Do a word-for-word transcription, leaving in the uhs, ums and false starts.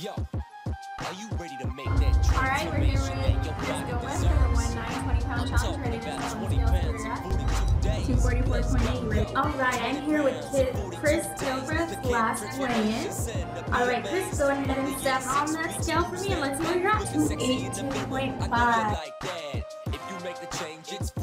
Yo, are you ready to make that dream? Alright, we're here with Just Go West for the one nine twenty pound challenge. Ready to just go on sale for two forty-four point eight. Alright, I'm here with Chris Gilbreath's last weigh-in. Alright, Chris, go ahead and step on that scale for me and let's see what you're at. eighteen point five. If you make the change, it's